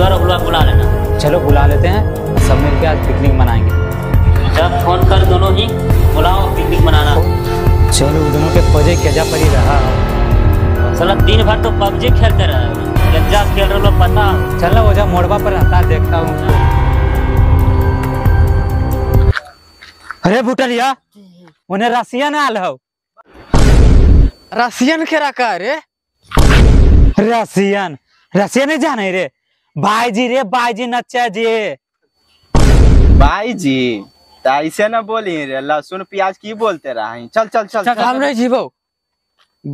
परिवार और बुला लेना। चलो बुला लेते हैं, सब मिलकर आज पिकनिक मनाएंगे। जब फोन कर दोनों ही, बुलाओ पिकनिक मनाना। चलो दोनों के फौजे गजा पर ही रहा, साला दिन भर तो पबजी खेलते रहे, गजा खेल रहे पता। चलो ओझा मोड़वा पर रहता, देखता हूँ। अरे भूटलिया, उन्हें रसियन आल हो। रसियन के रखा रे, रसियन रसियन जाने रे भाईजी, रे भाईजी नच्चा जी। भाईजी ऐसे ना बोली रे, लहसुन प्याज की बोलते रहा। चल चल चल, हम नहीं जीवो,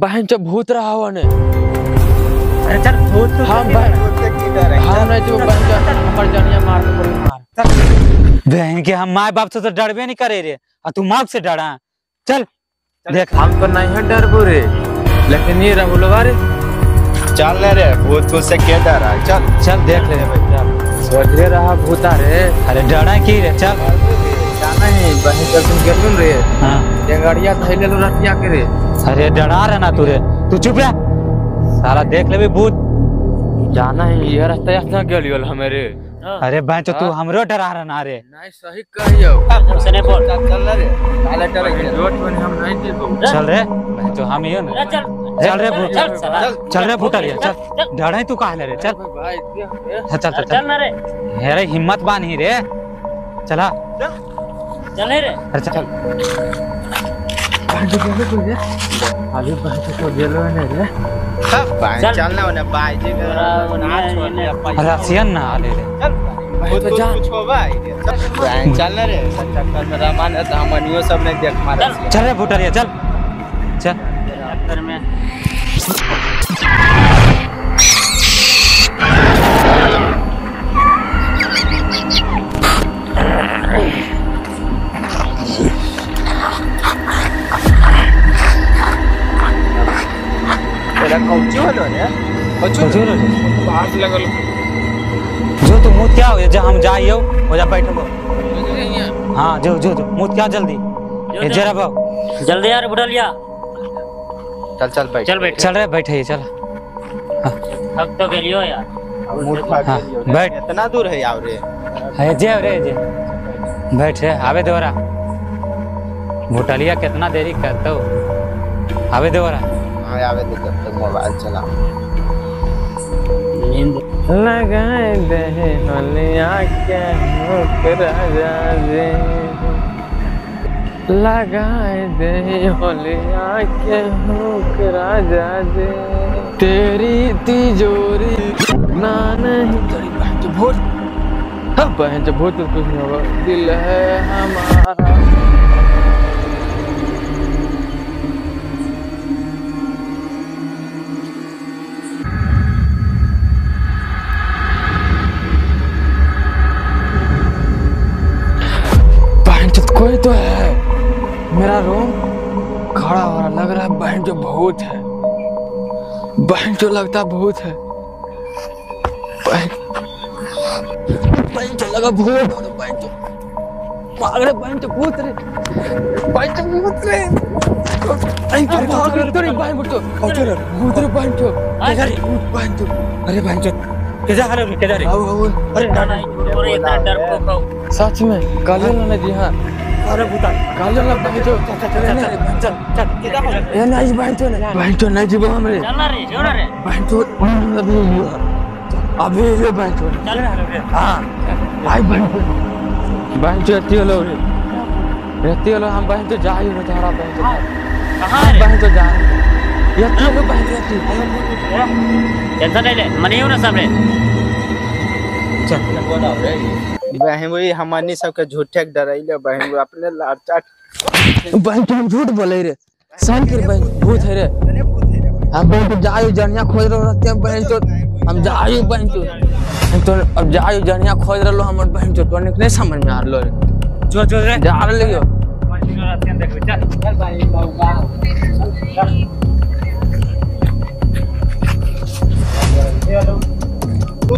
बहन जो भूत रहा हो ने। अरे चल भूत तो हम किधर है, हम नहीं जीवो बहन जो हमर जनिया मार के पड़ी मार। बहन के हम माय बाप से तो डरबे नहीं करे रे, और तू माप से डरा। चल देख, हम तो नहीं है डरबो रे, लेकिन ये रहुलवा रे। चल ले रे, भूत को से के डरा। चल चल देख ले भाई, चल सोच रे रहा भूत रे। अरे डरा की रे, चल नहीं बहन तुम गेलुन रे। हां डेंगड़िया थैले लो रतिया के रे। अरे डरा रे ना तू रे, तू चुप रह सारा, देख लेबे भूत। जाना है ये रास्ता यातना गेलियोल हमरे। अरे बहन तो तू हमरो डरा रे ना रे। नहीं सही कहियो, हमसे नहीं बोल। चल रे साला, डर के रोड में हम नहीं देबो। चल रे बहन तो हम ही ना। चल चल रे भूत, चल रे भूतड़िया, चल डराई तू काहे रे। चल भाई चल चल चल ना रे, अरे हिम्मत बांधी रे, चला चले रे। अच्छा चल बांधो गेलो तो रे, अभी बांधो तो गेलो ने रे। सब बांध चलना होने, बाईजी के ना छोड़ने अपन रसियन ना ले रे। चल वो तो जा कुछ होबा रे, चल चल रे। चक्कर में रामान दामनियो सब ने देख मार। चल रे भूटरिया, चल चल चक्कर में। लगल जो तो मुत क्या हो, जा हम जाइयो हो जा बैठो। हां जो जो मुत क्या, जल्दी ए जरा बाबू, जल्दी यार बुढ़लिया। चल चल बैठ, चल बैठ, चल रे बैठिए। चल अब तो गेलियो यार, मुत खा लियो, बैठ। इतना दूर है यार रे, है जे रे जे बैठ रे। आवे दोरा बुढ़लिया, कितना देरी करतो, आवे दोरा। हां आवे दे, तब तक मोबाइल चला। लगाए दे होलिया के मुकराजा रे, लगाए दे होलिया के मुकराजा रे। तेरी तिजोरी ना नहीं तेरी बहन जो भूत, अब बहन जो भूत कुछ नहीं होगा। दिल है हमारा कोई तो है, मेरा रोम खड़ा हो रहा, लग रहा है बहन जो भूत है, बहन जो लगता भूत है, बहन जो लगा भूत, बहन जो भाग रहे, बहन जो भूत रे, बहन जो भूत रे, भाग रहे तेरी बहन जो भूत रे, बहन जो इधर भूत, बहन जो। अरे बहन जो केजा हरे केजा रे, आओ। अरे ना ना इतना डरपोक हो सच में, काले ने दी। हां अरे भूता काले लग भाई जो, चल चल केदा ए नहीं भाई तो ना, भाई तो नहीं जीव हमरे। चल रे जोड़ रे भाई तो, अभी ये भाई तो चल रे। हां भाई भाई जो रहती होलो रे, रहती होलो हम भाई तो जाई रे, तारा भाई तो कहां रे, भाई तो जा ये तो भाई रहती है। टेंशन ले मने हो ना सब रे, चल बोला रे बहन भाई, हमनी सबके झूठे डराइले बहन भाई, अपने लाड चाट बहन तुम झूठ बोले रे, सन के बहन भूत है रे। हम बहन तो जायो जनिया खोज रहो रहते हैं, बहन तो हम जायो, बहन तो अब जायो जनिया खोज रहो हमर, बहन तो तोने नहीं समझ में आ रलो रे। जो जो रे जा रहे लियो बहन तो रहते हैं, देख ले चल चल भाई बाबा चल।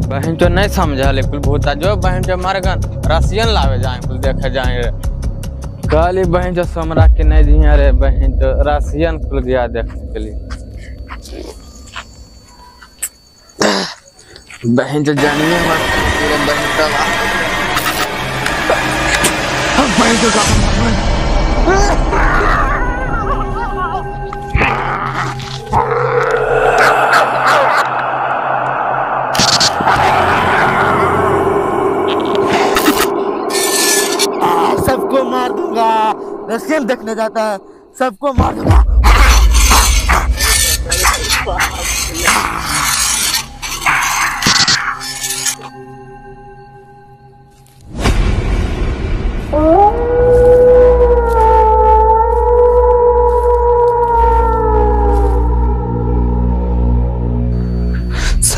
बहन तो नहीं समझा, लेकिन भूता जो बहन जो मार गन रसियन लावे जाए, कुल देखे जाए रे। काली बहन जो समरा के नहीं दिया रे, बहन जो रसियन खुल गया देखने के लिए। बहन तो जानिए मत पूरा सबको मार दूंगा। रस्म देखने जाता है, सबको मार दूंगा।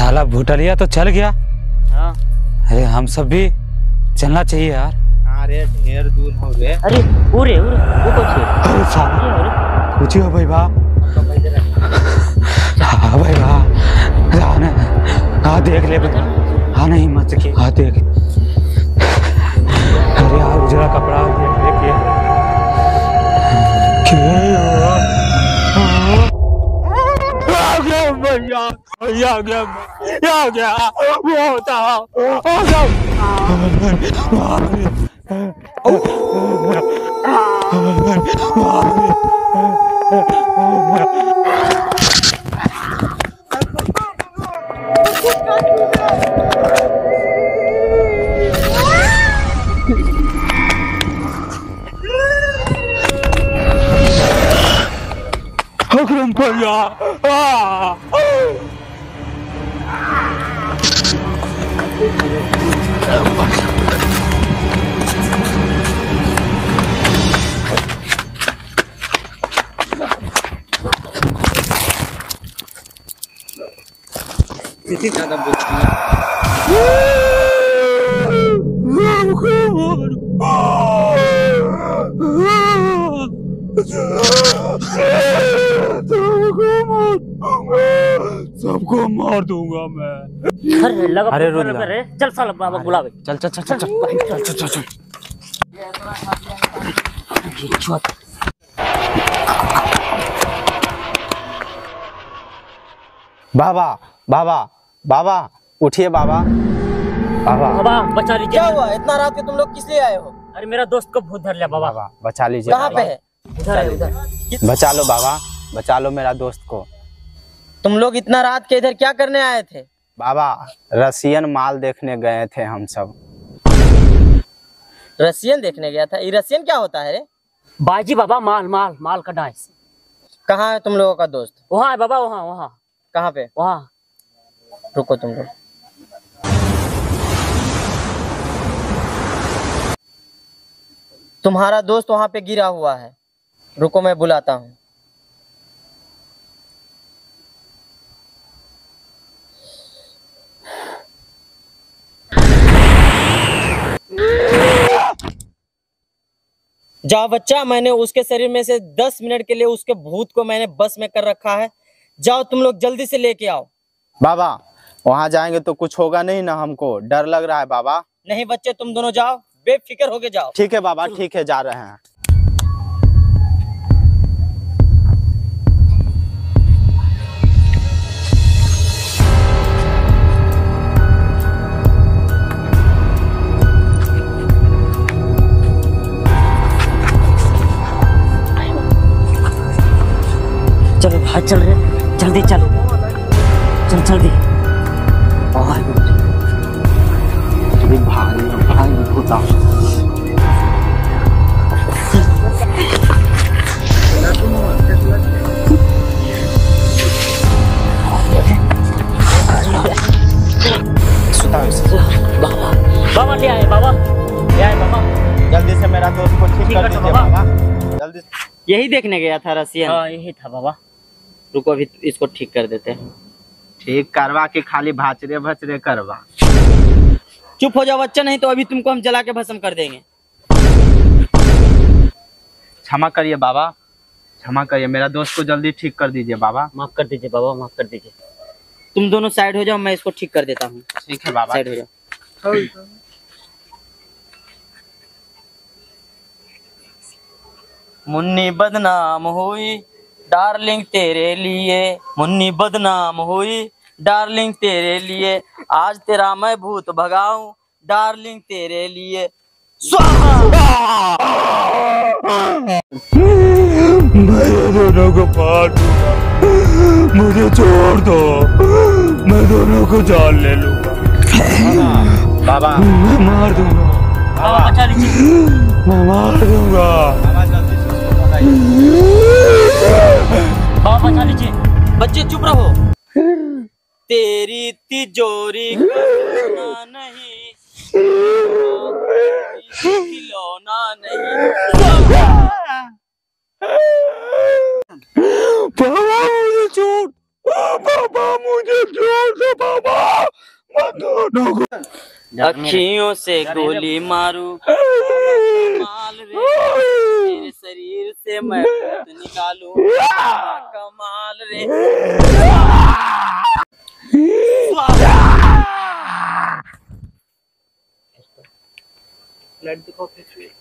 साला भूटलिया तो चल गया। हाँ। अरे हम सब भी चलना चाहिए यार। अरे ढेर दूर हो गए। अरे उरे उरे वो कुछ है। अरे साला कुछ हो भाई बाप। हाँ भाई बाप। हाँ देख ले बता। हाँ नहीं मत के। हाँ देख। अरे यार उजला कपड़ा देख ले क्या? या गया वो होता सबको मार दूंगा मैं। अरे रुक जा, चल साला बाबा बुलावे। चल। बाबा बाबा बाबा उठिए बाबा। बाबा बाबा बचा लीजिए। क्या हुआ इतना रात के तुम लोग किस लिए आए हो? अरे मेरा दोस्त को भूत धर लिया बाबा। बाबा बचा लीजिए। कहाँ पे है? उधर। बचा लो बाबा, बचा लो मेरा दोस्त को। तुम लोग इतना रात के इधर क्या करने आए थे? बाबा रशियन माल देखने गए थे हम सब। रशियन देखने गया था? ये रशियन क्या होता है रे? बाजी बाबा माल माल माल का डांस। कहाँ है तुम लोगों का दोस्त? वहाँ है बाबा, वहाँ। कहाँ पे? वहाँ। रुको तुम लोग। तुम्हारा दोस्त वहाँ पे गिरा हुआ है, रुको मैं बुलाता हूँ। जा बच्चा, मैंने उसके शरीर में से 10 मिनट के लिए उसके भूत को मैंने बस में कर रखा है। जाओ तुम लोग जल्दी से लेके आओ। बाबा वहाँ जाएंगे तो कुछ होगा नहीं ना? हमको डर लग रहा है बाबा। नहीं बच्चे, तुम दोनों जाओ, बेफिक्र होके जाओ। ठीक है बाबा, ठीक है, जा रहे हैं। चलो भाई, चल रहे, जल्दी चलो, चल जल्दी। बाबा ले आए, बाबा ले आए बाबा। जल्दी से मेरा दोस्त को ठीक कर दीजिए बाबा, जल्दी। यही देखने गया था रसिया? हाँ यही था बाबा। रुको अभी इसको ठीक कर देते हैं। ठीक करवा के खाली भाचरे भचरे करवा। चुप हो जाओ बच्चा, नहीं तो अभी तुमको हम जला के भस्म कर देंगे। क्षमा करिए बाबा, क्षमा करिए, मेरा दोस्त को जल्दी ठीक कर दीजिए बाबा। माफ कर दीजिए बाबा, माफ कर दीजिए। तुम दोनों साइड हो जाओ, मैं इसको ठीक कर देता हूँ। ठीक है बाबा, साइड हो जाओ। मुन्नी बदनाम हुई डार्लिंग तेरे लिए, मुन्नी बदनाम हुई डार्लिंग तेरे लिए। आज तेरा मैं भूत भगाऊं डार्लिंग तेरे लिए। मैं दोनों को मार दूंगा, मुझे छोड़ दो, मैं दोनों को जान ले लूंगा, बाबा मैं मार दूंगा, मैं मार दूंगा। बाबा बचा लीजिए, बच्चे चुप रहो। तेरी तिजोरी नहीं, खिलौना नहीं। अखियों से गोली मारू, तेरे शरीर से मैं निकालू, कमाल रे। ब्लड दिखाओ।